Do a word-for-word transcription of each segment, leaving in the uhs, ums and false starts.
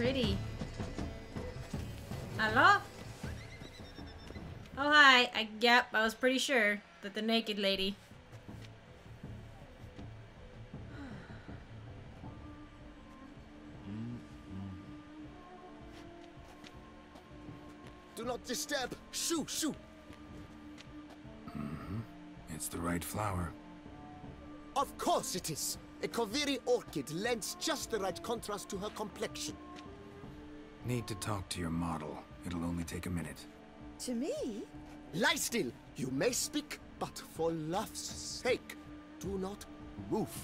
pretty. Hello? Oh, hi. I, yep, I was pretty sure that the naked lady. Do not disturb. Shoo, shoo. Mm-hmm. It's the right flower. Of course it is. A Koviri orchid lends just the right contrast to her complexion. Need to talk to your model. It'll only take a minute. To me? Lie still. You may speak, but for love's sake, do not move.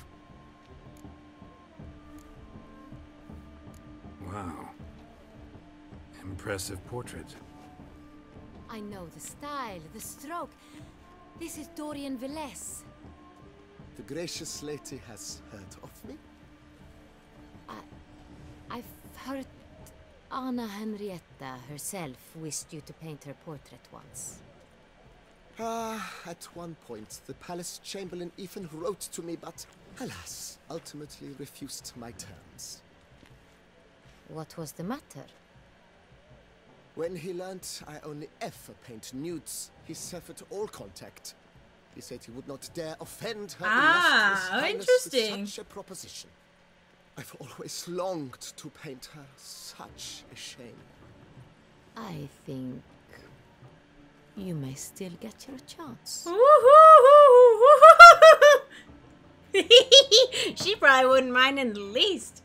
Wow. Impressive portrait. I know the style, the stroke. This is Dorian Veles. The gracious lady has heard of me? I... I've heard... Anna Henrietta herself wished you to paint her portrait once. Ah, at one point the palace chamberlain even wrote to me, but alas, ultimately refused my terms. What was the matter? When he learned I only ever paint nudes, he severed all contact. He said he would not dare offend her ah, interesting. With such a proposition. I've always longed to paint her, such a shame. I think you may still get your chance. She probably wouldn't mind in the least.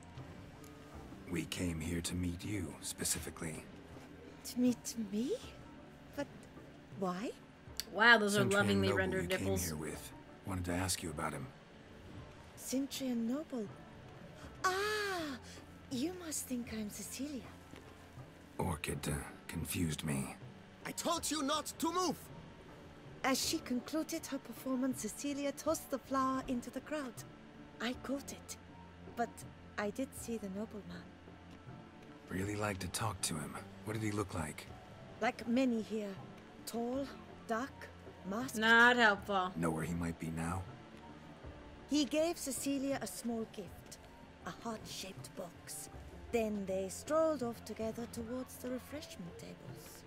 We came here to meet you, specifically. To meet me? But why? Wow, those Sintrian are lovingly Noble rendered you nipples. Came here with. Wanted to ask you about him. Sintrian Noble? Ah, you must think I'm Cecilia. Orchid uh, confused me. I told you not to move! As she concluded her performance, Cecilia tossed the flower into the crowd. I caught it, but I did see the nobleman. Really like to talk to him. What did he look like? Like many here. Tall, dark, masked. Not helpful. Know where he might be now? He gave Cecilia a small gift. A heart-shaped box. Then they strolled off together towards the refreshment tables.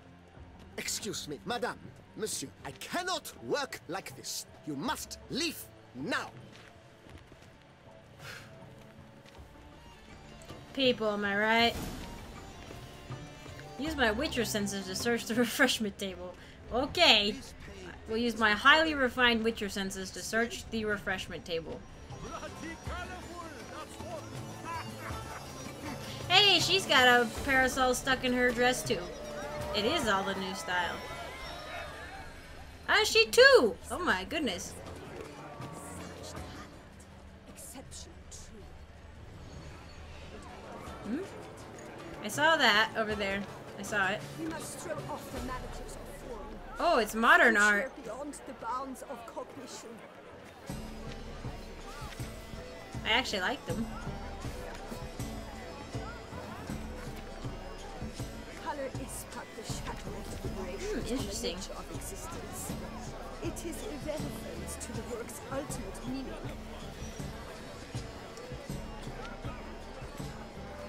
Excuse me, madame, monsieur, I cannot work like this. You must leave now. People, am I right? Use my Witcher senses to search the refreshment table. Okay. We'll use my highly refined Witcher senses to search the refreshment table. Hey, she's got a parasol stuck in her dress, too. It is all the new style. Ah, uh, she too! Oh my goodness. Hmm? I saw that over there. I saw it. Oh, it's modern art. I actually like them. Mm, interesting. It is irrelevant to the work's ultimate meaning.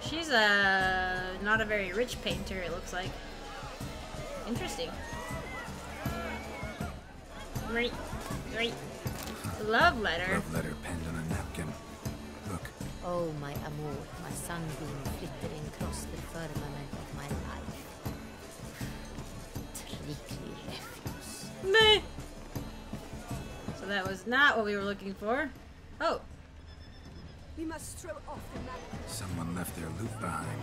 She's a not a very rich painter, it looks like. Interesting. Great, great. Love letter. Love letter penned on a napkin. Look. Oh my amour, my sunbeam flittering across the firmament of my life. Meh. So that was not what we were looking for. Oh. We must throw off the map. Someone left their loot behind.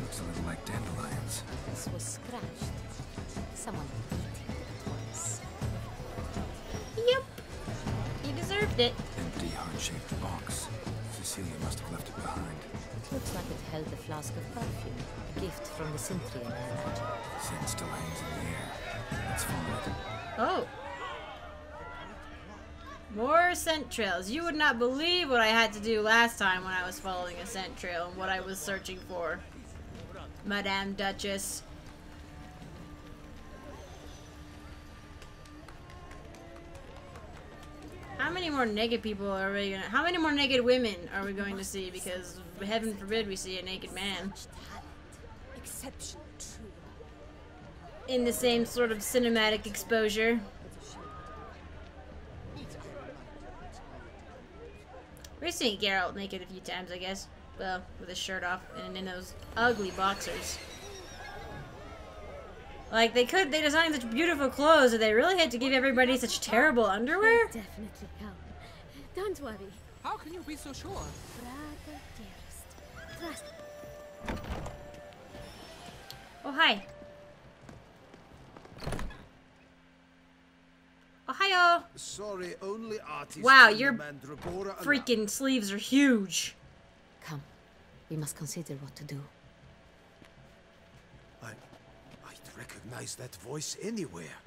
Looks a little like dandelions. This was scratched. Someone ate it once. Yep. He deserved it. Empty heart-shaped box. Cecilia must have left it behind. It looks like it held a flask of perfume. A gift from the Sintrian, I imagine. Scent still hangs in the air. Let's follow it. Oh. More scent trails. You would not believe what I had to do last time when I was following a scent trail and what I was searching for. Madame Duchess. How many more naked people are we gonna... How many more naked women are we going to see? Because heaven forbid we see a naked man. exception true. In the same sort of cinematic exposure. We've seen Geralt naked a few times, I guess. Well, with his shirt off and in those ugly boxers. Like, they could, they designed such beautiful clothes that they really had to give everybody such terrible underwear? They'll definitely come. Don't worry. How can you be so sure? Brother dearest. Trust. Oh, hi. Ohio. Sorry, only artists. Wow, your freaking allowed. Sleeves are huge. Come, we must consider what to do. I, I'd recognize that voice anywhere.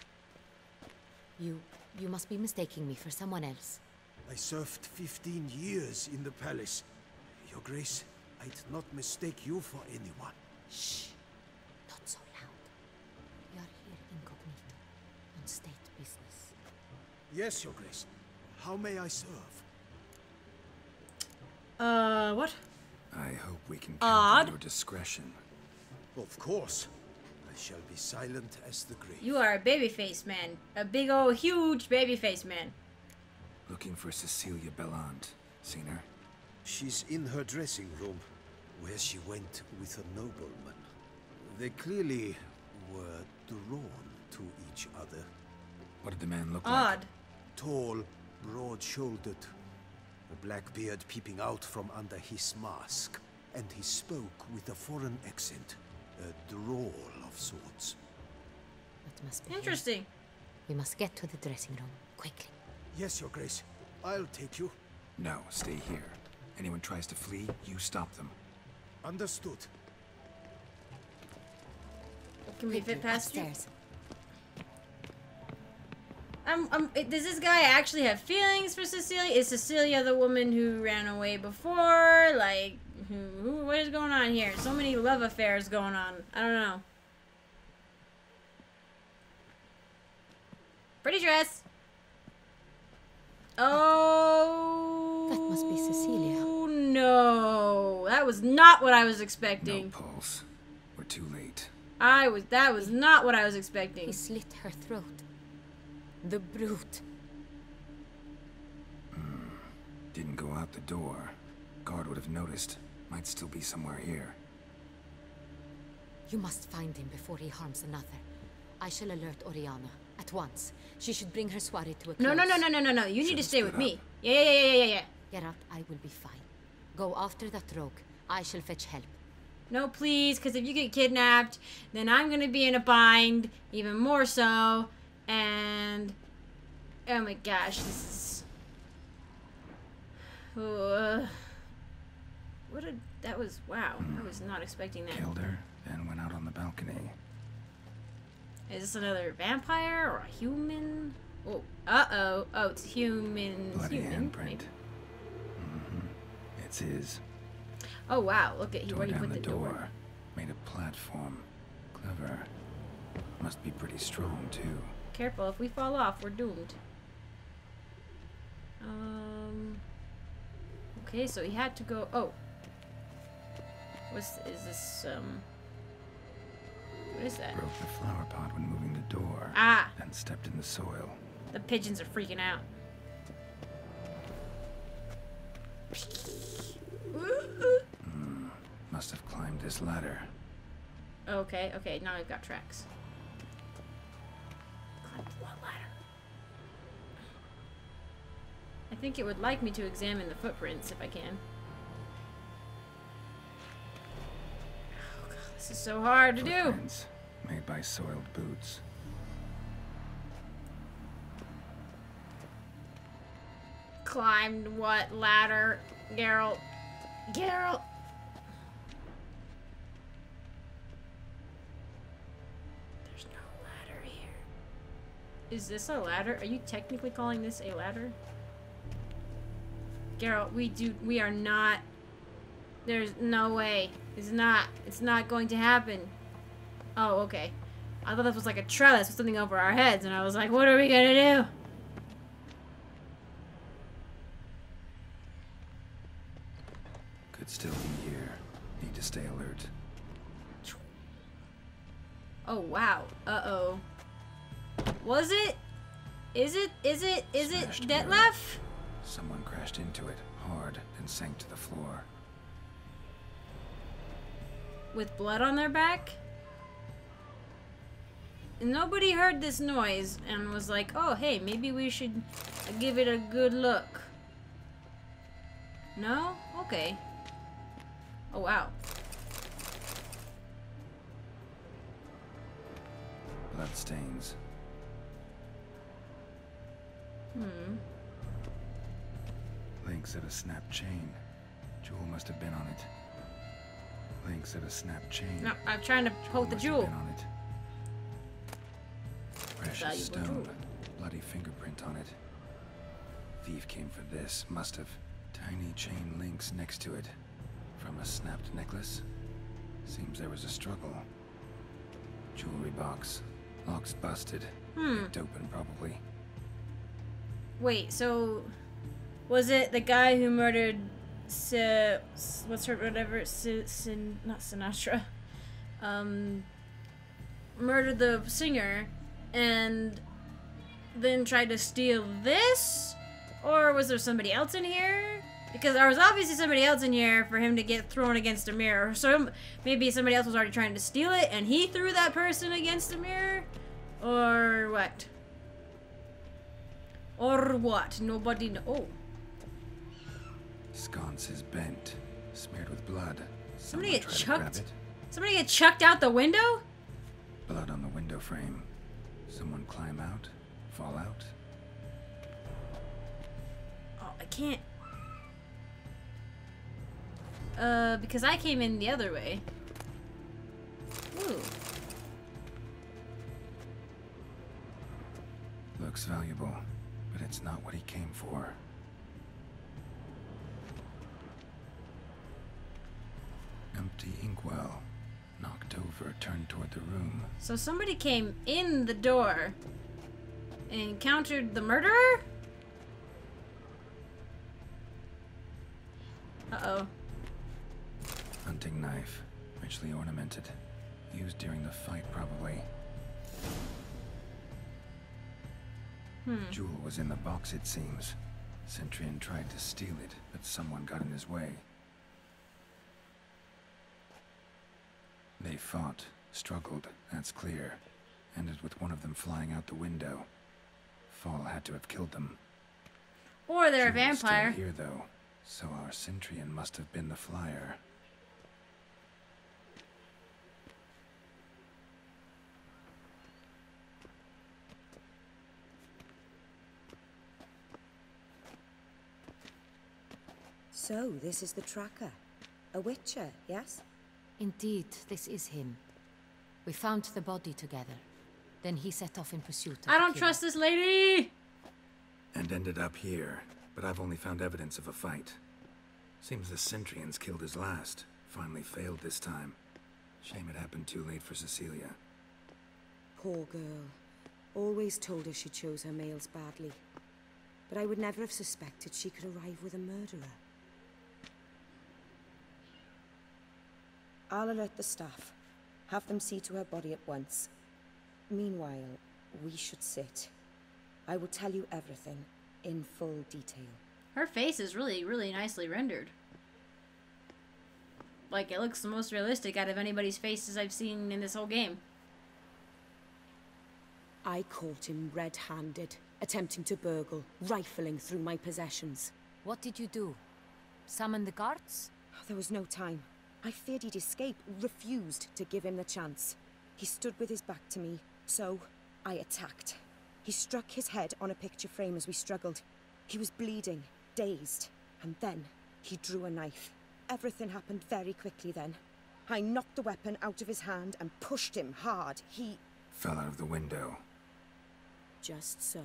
You, you must be mistaking me for someone else. I served fifteen years in the palace. Your Grace, I'd not mistake you for anyone. Shh, not so loud. You are here incognito, on state business. Yes, Your Grace. How may I serve? Uh, what? I hope we can count on your discretion. Of course. I shall be silent as the grave. You are a baby-faced man. A big old huge baby-faced man. Looking for Cecilia Bellante. Seen her? She's in her dressing room, where she went with a nobleman. They clearly were drawn to each other. What did the man look Odd. like? Tall, broad-shouldered, a black beard peeping out from under his mask, and he spoke with a foreign accent, a drawl of sorts. That must be interesting. Him. We must get to the dressing room quickly. Yes, Your Grace. I'll take you. No, stay here. Anyone tries to flee, you stop them. Understood. Can we fit past upstairs? You? Um, um, does this guy actually have feelings for Cecilia? Is Cecilia the woman who ran away before? Like, who, who, what is going on here? So many love affairs going on. I don't know. Pretty dress. Oh. That must be Cecilia. No. That was not what I was expecting. No pulse. We're too late. I was, that was not what I was expecting. He slit her throat. The brute. Mm. Didn't go out the door. Guard would have noticed. Might still be somewhere here. You must find him before he harms another. I shall alert Orianna at once. She should bring her soirée to a close. No, no, no, no, no, no, no. You should need to stay with up. me. Yeah, yeah, yeah, yeah, yeah, yeah. Geralt, I will be fine. Go after that rogue. I shall fetch help. No, please, because if you get kidnapped, then I'm going to be in a bind, even more so. And oh my gosh, this is uh, what a that was wow! Mm. I was not expecting that. Killed her and went out on the balcony. Is this another vampire or a human? Oh, uh oh, oh, it's human. Bloody human, handprint. Mm-hmm. It's his. Oh wow! Look at he already put the, the door. door. Made a platform. Clever. Must be pretty strong too. Careful, if we fall off, we're doomed. Um. Okay, so he had to go. Oh. What's is this? Um. What is that? Broke the flower pot when moving the door. Ah. Then stepped in the soil. The pigeons are freaking out. Mm, must have climbed this ladder. Okay. Okay. Now I've got tracks. I think it would like me to examine the footprints if I can. Oh god, this is so hard to do. Footprints made by soiled boots. Climbed what ladder, Geralt? Geralt. There's no ladder here. Is this a ladder? Are you technically calling this a ladder? Geralt, we do. We are not. There's no way. It's not. It's not going to happen. Oh, okay. I thought this was like a trellis with something over our heads, and I was like, what are we gonna do? Could still be here. Need to stay alert. Oh, wow. Uh-oh. Was it? Is it? Is it? Is it Detlaff? Someone crashed into it hard and sank to the floor. With blood on their back? Nobody heard this noise and was like, oh, hey, maybe we should give it a good look. No? Okay. Oh, wow. Blood stains. Hmm. Links of a snapped chain. Jewel must have been on it. Links of a snapped chain. No, I'm trying to poke the jewel. Been on it. Precious stone. Jewel. Bloody fingerprint on it. Thief came for this. Must have. Tiny chain links next to it. From a snapped necklace. Seems there was a struggle. Jewelry box. Lock's busted. Hmm. Picked open probably. Wait, so was it the guy who murdered Se, what's her, whatever, Se, Sin, not Sinatra, um, murdered the singer and then tried to steal this? Or was there somebody else in here? Because there was obviously somebody else in here for him to get thrown against a mirror. So maybe somebody else was already trying to steal it and he threw that person against a mirror? Or what? Or what? Nobody know. Oh. Sconce is bent, smeared with blood. Somebody get chucked? Somebody get chucked out the window? Blood on the window frame. Someone climb out, fall out. Oh, I can't. Uh, because I came in the other way. Ooh. Looks valuable, but it's not what he came for. Empty inkwell, knocked over, turned toward the room. So somebody came in the door and encountered the murderer? Uh-oh. Hunting knife, richly ornamented. Used during the fight, probably. Hmm. Jewel was in the box, it seems. Centurion tried to steal it, but someone got in his way. They fought, struggled, that's clear. Ended with one of them flying out the window. Fall had to have killed them. Or they're a vampire. Still here, though, so our Centurion must have been the flyer. So, this is the tracker. A witcher, yes? Indeed, this is him. We found the body together. Then he set off in pursuit of I don't trust this lady! And ended up here, but I've only found evidence of a fight. Seems the Centurions killed his last. Finally failed this time. Shame it happened too late for Cecilia. Poor girl. Always told her she chose her males badly. But I would never have suspected she could arrive with a murderer. I'll alert the staff. Have them see to her body at once. Meanwhile, we should sit. I will tell you everything in full detail. Her face is really, really nicely rendered. Like, it looks the most realistic out of anybody's faces I've seen in this whole game. I caught him red-handed, attempting to burgle, rifling through my possessions. What did you do? Summon the guards? There was no time. I feared he'd escape, refused to give him the chance. He stood with his back to me, so I attacked. He struck his head on a picture frame as we struggled. He was bleeding, dazed, and then he drew a knife. Everything happened very quickly then. I knocked the weapon out of his hand and pushed him hard. He... fell out of the window. Just so.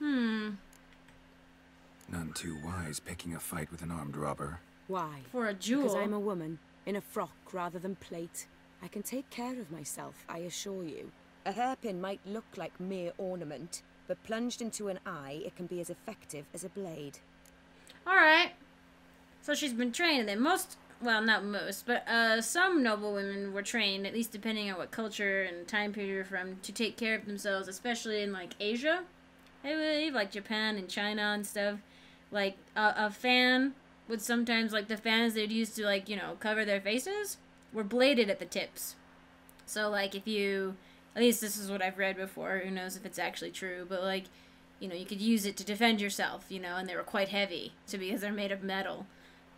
Hmm. None too wise picking a fight with an armed robber. Why? For a jewel. Because I'm a woman, in a frock rather than plate. I can take care of myself, I assure you. A hairpin might look like mere ornament, but plunged into an eye, it can be as effective as a blade. Alright. So she's been trained, and most well, not most, but uh, some noblewomen were trained, at least depending on what culture and time period you're from, to take care of themselves, especially in, like, Asia, I believe, like Japan and China and stuff. Like, a, a fan would sometimes, like, the fans they'd use to, like, you know, cover their faces were bladed at the tips. So, like, if you, at least this is what I've read before, who knows if it's actually true, but, like, you know, you could use it to defend yourself, you know, and they were quite heavy, so because they're made of metal.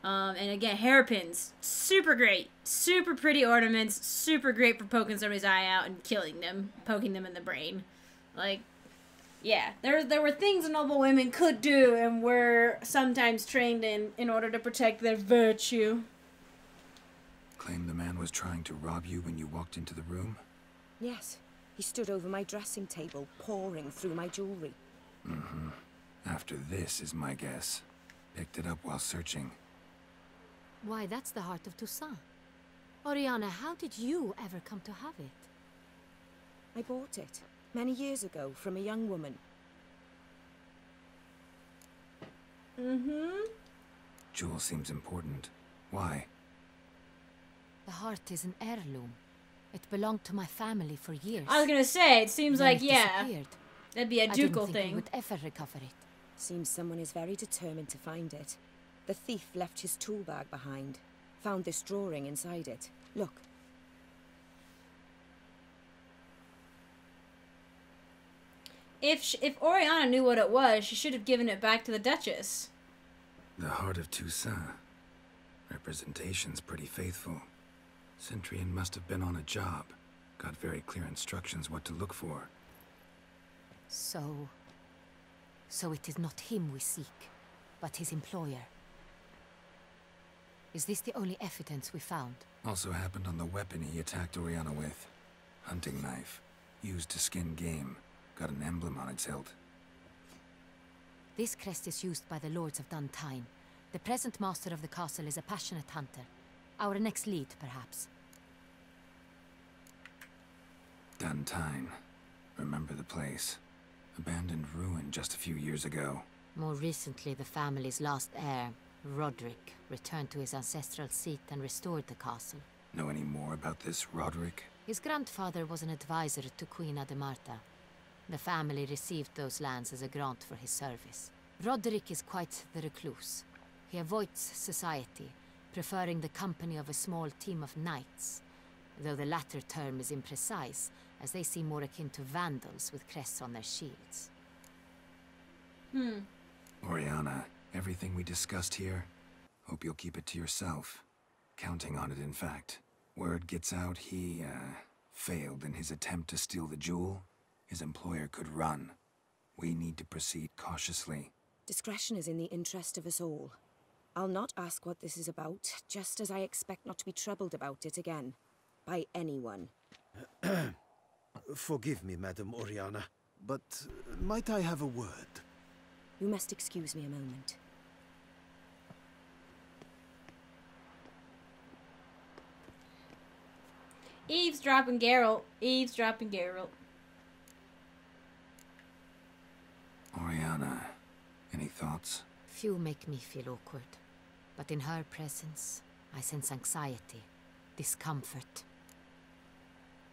Um, and again, hairpins, super great, super pretty ornaments, super great for poking somebody's eye out and killing them, poking them in the brain. Like, yeah, there, there were things noble women could do and were sometimes trained in, in order to protect their virtue. Claimed the man was trying to rob you when you walked into the room? Yes, he stood over my dressing table, poring through my jewelry. Mm-hmm. After this is my guess. Picked it up while searching. Why, that's the Heart of Toussaint. Orianna, how did you ever come to have it? I bought it many years ago from a young woman. Mm-hmm. Jewel seems important. Why? The heart is an heirloom. It belonged to my family for years. I was gonna say, it seems like, yeah. That'd be a ducal thing. I didn't think I would ever recover it. Seems someone is very determined to find it. The thief left his tool bag behind. Found this drawing inside it. Look. If she, if Orianna knew what it was, she should have given it back to the Duchess. The Heart of Toussaint. Representation's pretty faithful. Centurion must have been on a job. Got very clear instructions what to look for. So... So it is not him we seek, but his employer. Is this the only evidence we found? Also happened on the weapon he attacked Orianna with. Hunting knife. Used to skin game. Got an emblem on its hilt. This crest is used by the lords of Dun Tynne. The present master of the castle is a passionate hunter. Our next lead, perhaps. Dun Tynne. Remember the place. Abandoned ruin just a few years ago. More recently, the family's last heir, Roderick, returned to his ancestral seat and restored the castle. Know any more about this Roderick? His grandfather was an advisor to Queen Ademarta. The family received those lands as a grant for his service. Roderick is quite the recluse. He avoids society, preferring the company of a small team of knights, though the latter term is imprecise, as they seem more akin to vandals with crests on their shields. Hmm. Orianna, everything we discussed here, hope you'll keep it to yourself. Counting on it, in fact. Word gets out he, uh, failed in his attempt to steal the jewel. His employer could run. We need to proceed cautiously. Discretion is in the interest of us all. I'll not ask what this is about, just as I expect not to be troubled about it again. By anyone. Forgive me, Madame Orianna, but might I have a word? You must excuse me a moment. Eavesdropping Geralt. Eavesdropping Geralt. Orianna, any thoughts? Few make me feel awkward, but in her presence, I sense anxiety, discomfort.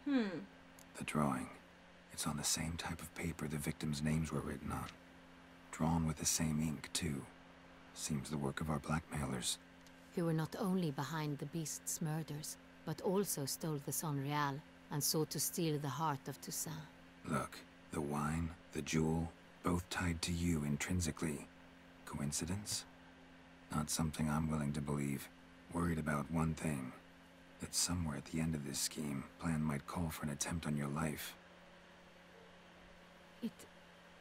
Hmm. The drawing. It's on the same type of paper the victims' names were written on. Drawn with the same ink, too. Seems the work of our blackmailers. Who were not only behind the beast's murders, but also stole the Saint-Réal and sought to steal the Heart of Toussaint. Look, the wine, the jewel, both tied to you intrinsically. Coincidence? Not something I'm willing to believe. Worried about one thing. That somewhere at the end of this scheme, plan might call for an attempt on your life. It...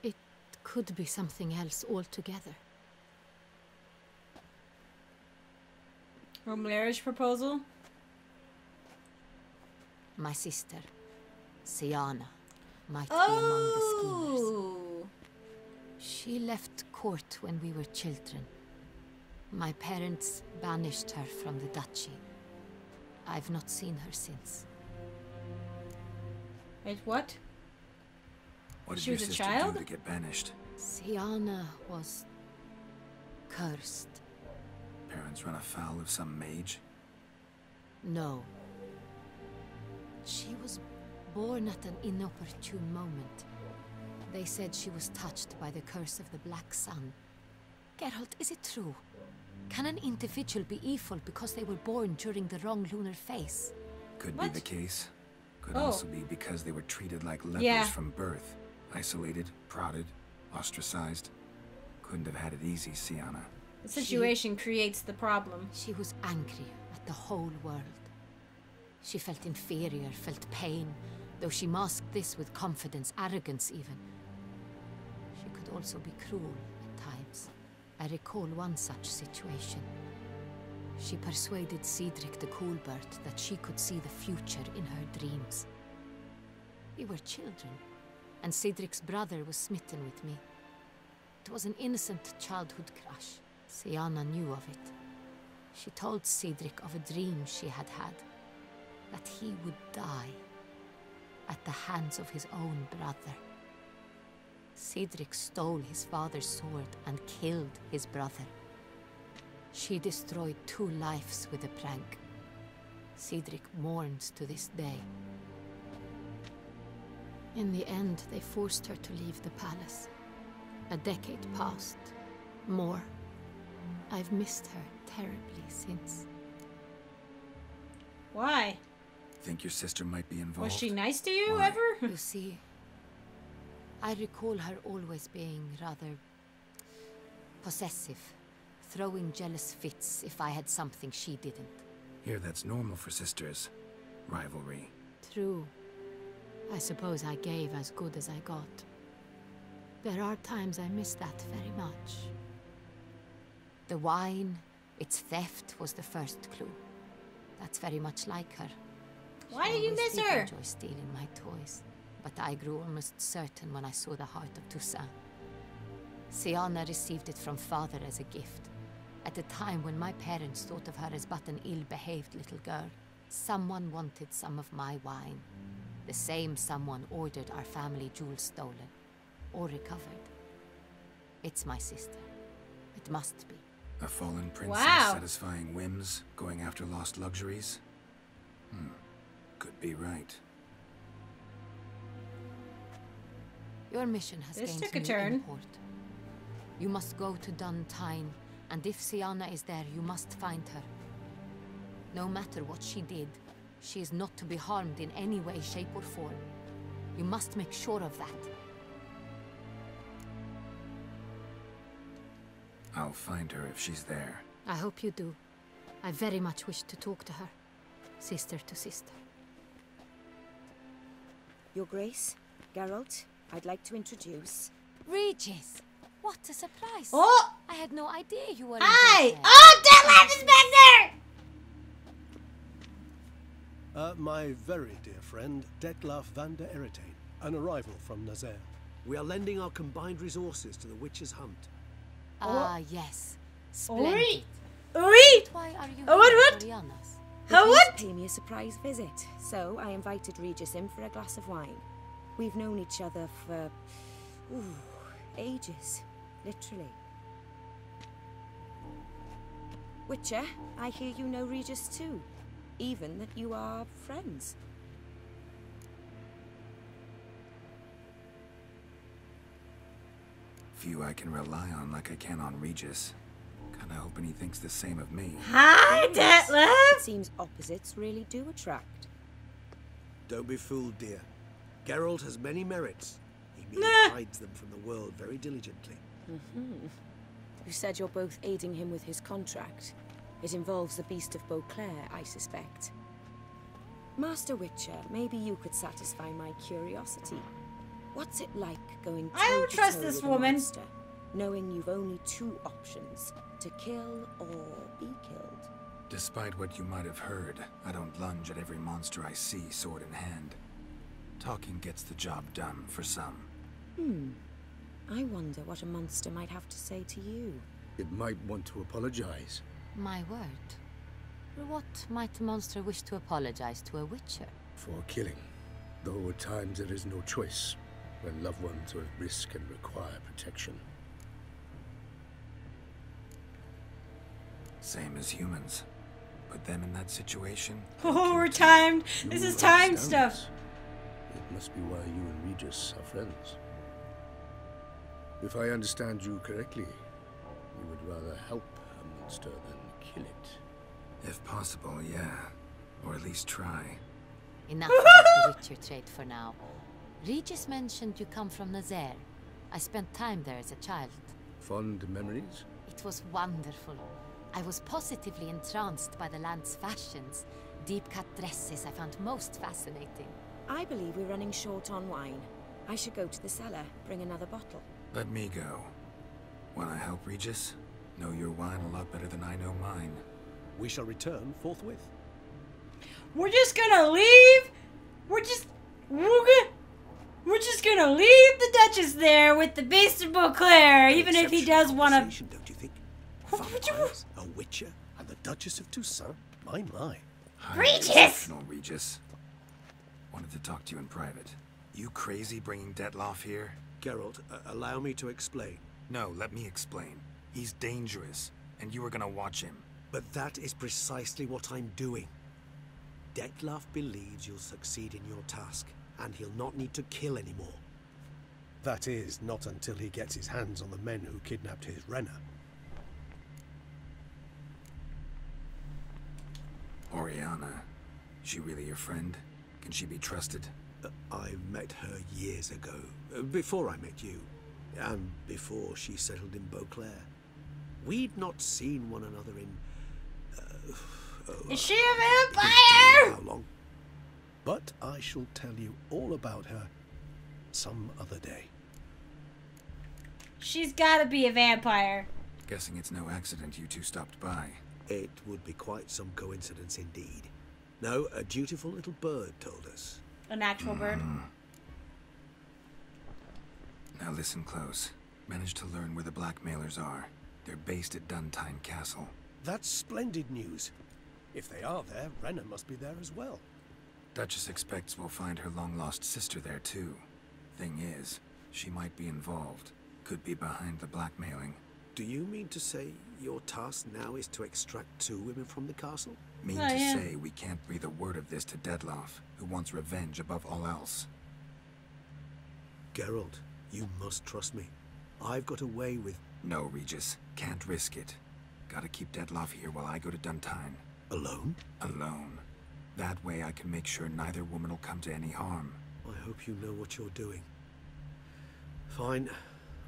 it could be something else altogether. Her marriage proposal? My sister, Sianna, might oh. be among the schemers. She left court when we were children. My parents banished her from the duchy. I've not seen her since. Wait, what? What did she was your sister a child? Do to get banished? Sianna was... cursed. Parents run afoul of some mage? No. She was born at an inopportune moment. They said she was touched by the curse of the Black Sun. Geralt, is it true? Can an individual be evil because they were born during the wrong lunar phase? Could what? be the case. Could oh. also be because they were treated like lepers yeah. from birth. Isolated, prodded, ostracized. Couldn't have had it easy, Sianna. The situation she, creates the problem. She was angry at the whole world. She felt inferior, felt pain, though she masked this with confidence, arrogance even. She could also be cruel at times. I recall one such situation. She persuaded Cedric the cool bird that she could see the future in her dreams. We were children, and Cedric's brother was smitten with me. It was an innocent childhood crush. Sianna knew of it. She told Cedric of a dream she had had, that he would die at the hands of his own brother. Cedric stole his father's sword and killed his brother. She destroyed two lives with a prank. Cedric mourns to this day. In the end, they forced her to leave the palace. A decade passed, more. I've missed her terribly since. Why? Think your sister might be involved? Was she nice to you Why? ever? You see, I recall her always being rather possessive, throwing jealous fits if I had something she didn't. Here, that's normal for sisters. Rivalry. True. I suppose I gave as good as I got. There are times I miss that very much. The wine, its theft was the first clue. That's very much like her. Why do you miss her? I enjoy stealing my toys, but I grew almost certain when I saw the Heart of Toussaint. Sianna received it from father as a gift, at a time when my parents thought of her as but an ill-behaved little girl. Someone wanted some of my wine. The same someone ordered our family jewels stolen, or recovered. It's my sister. It must be. A fallen princess wow. satisfying whims, going after lost luxuries? Hmm. Could be right. Your mission has this gained took a turn. Import. You must go to Dun Tynne, and if Sianna is there, you must find her. No matter what she did, she is not to be harmed in any way, shape, or form. You must make sure of that. I'll find her if she's there. I hope you do. I very much wish to talk to her. Sister to sister. Your Grace, Geralt, I'd like to introduce... Regis! What a surprise! Oh! I had no idea you were... Hi! Oh, Detlaff is back there! Uh, my very dear friend, Detlaff van der Erreté, an arrival from Nazair. We are lending our combined resources to the witch's hunt. Ah, uh, yes. Splendid. Oi! Oi! Why are you what? What? How what? Pay me a surprise visit, so I invited Regis in for a glass of wine. We've known each other for ooh, ages, literally. Witcher, I hear you know Regis too, even that you are friends. Few I can rely on like I can on Regis. Kinda hoping he thinks the same of me. Hi, Detlaff! It seems opposites really do attract. Don't be fooled, dear. Geralt has many merits. He merely nah. hides them from the world very diligently. Mm-hmm. You said you're both aiding him with his contract. It involves the Beast of Beauclair, I suspect. Master Witcher, maybe you could satisfy my curiosity. What's it like going I don't trust this woman. Monster, knowing you've only two options, to kill or be killed? Despite what you might have heard, I don't lunge at every monster I see, sword in hand. Talking gets the job done for some. Hmm. I wonder what a monster might have to say to you. It might want to apologize. My word. What might a monster wish to apologize to a witcher? For killing. Though at times there is no choice. When loved ones are at risk and require protection. Same as humans. put them in that situation. Oh, we're timed. This is timed stuff. It must be why you and Regis are friends. If I understand you correctly, you would rather help a monster than kill it. If possible, yeah. Or at least try. Enough about the Witcher trait for now. Regis mentioned you come from Nazair. I spent time there as a child. Fond memories? It was wonderful. I was positively entranced by the land's fashions. Deep-cut dresses I found most fascinating. I believe we're running short on wine. I should go to the cellar, bring another bottle. Let me go. Wanna help, Regis? Know your wine a lot better than I know mine. We shall return forthwith. We're just gonna leave? We're just... We're gonna... We're just gonna leave the Duchess there with the Beast of Beauclair, even if he does want to. Don't you think? Vampires, a Witcher, and the Duchess of Toussaint. My my. Regis. No, Regis. Wanted to talk to you in private. You crazy bringing Detlaff here? Geralt, uh, allow me to explain. No, let me explain. He's dangerous, and you are gonna watch him. But that is precisely what I'm doing. Detlaff believes you'll succeed in your task. And he'll not need to kill anymore. That is, not until he gets his hands on the men who kidnapped his Rhena. Orianna, she really your friend? Can she be trusted? Uh, I met her years ago, uh, before I met you, and before she settled in Beauclair. We'd not seen one another in... Uh, oh, is she a vampire? How long? But I shall tell you all about her some other day. She's gotta be a vampire. Guessing it's no accident you two stopped by. It would be quite some coincidence indeed. No, a dutiful little bird told us. An actual mm-hmm. bird? Now listen close. Managed to learn where the blackmailers are. They're based at Dun Tynne Castle. That's splendid news. If they are there, Rhena must be there as well. Duchess expects we'll find her long-lost sister there, too. Thing is, she might be involved. Could be behind the blackmailing. Do you mean to say your task now is to extract two women from the castle? Mean oh, to yeah. say we can't breathe a word of this to Detlaff, who wants revenge above all else. Geralt, you must trust me. I've got away with... No, Regis. Can't risk it. Gotta keep Detlaff here while I go to Dun Tynne. Alone? Alone. That way I can make sure neither woman will come to any harm. I hope you know what you're doing. Fine.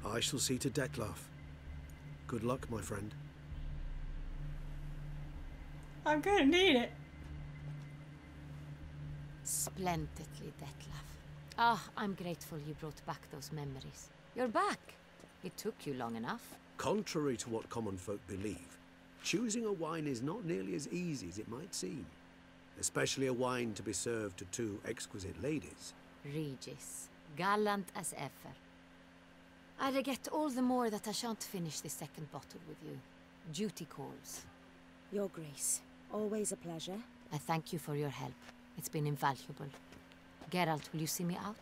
I shall see to Detlaff. Good luck, my friend. I'm gonna need it. Splendidly, Detlaff. Ah, oh, I'm grateful you brought back those memories. You're back. It took you long enough. Contrary to what common folk believe, choosing a wine is not nearly as easy as it might seem. Especially a wine to be served to two exquisite ladies. Regis, gallant as ever. I regret all the more that I shan't finish this second bottle with you. Duty calls. Your Grace, always a pleasure. I thank you for your help. It's been invaluable. Geralt, will you see me out?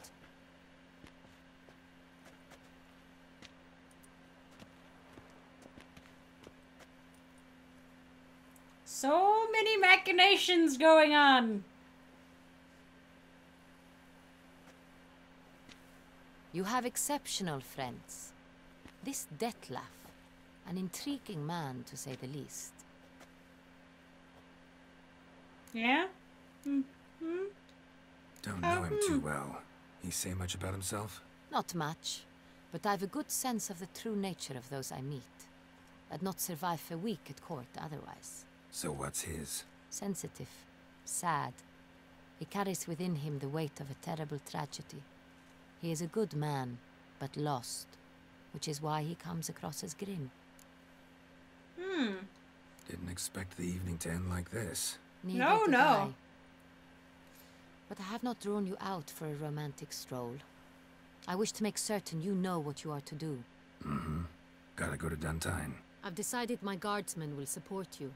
So many machinations going on. You have exceptional friends. This Detlaff, an intriguing man to say the least. Yeah? Mm-hmm. Don't know him too well. He say much about himself? Not much, but I've a good sense of the true nature of those I meet. I'd not survive a week at court otherwise. So what's his? Sensitive. Sad. He carries within him the weight of a terrible tragedy. He is a good man, but lost, which is why he comes across as grim. Hmm. Didn't expect the evening to end like this. Neither no, no. I. But I have not drawn you out for a romantic stroll. I wish to make certain you know what you are to do. Mm-hmm. Gotta go to Dun Tynne. I've decided my guardsmen will support you.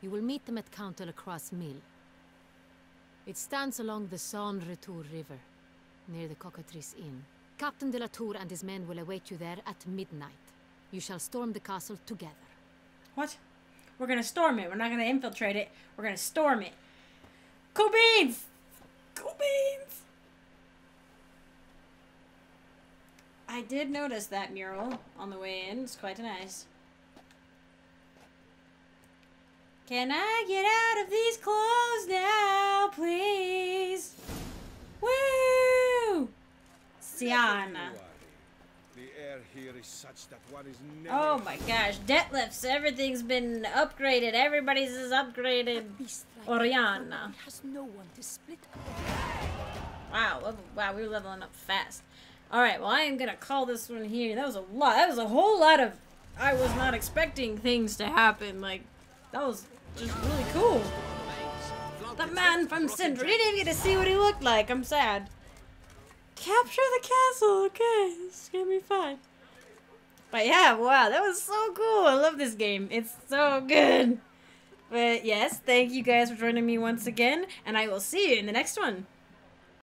You will meet them at Count de la Croix's mill. It stands along the Sansretour River, near the Cockatrice Inn. Captain de la Tour and his men will await you there at midnight. You shall storm the castle together. What? We're going to storm it. We're not going to infiltrate it. We're going to storm it. Cool beans! Cool beans! I did notice that mural on the way in. It's quite nice. Can I get out of these clothes now, please? Woo! Sianna. The air here is such that one is never... Oh my gosh, Detlaff's, everything's been upgraded. Everybody's is upgraded. Like Orianna. Has no one to split up. Wow, wow, we were leveling up fast. All right, well, I am gonna call this one here. That was a lot. That was a whole lot of. I was not expecting things to happen like. That was just really cool. The man from Sindri. We didn't even get to see what he looked like. I'm sad. Capture the castle. Okay, it's gonna be fun. But yeah, wow, that was so cool. I love this game. It's so good. But yes, thank you guys for joining me once again, and I will see you in the next one.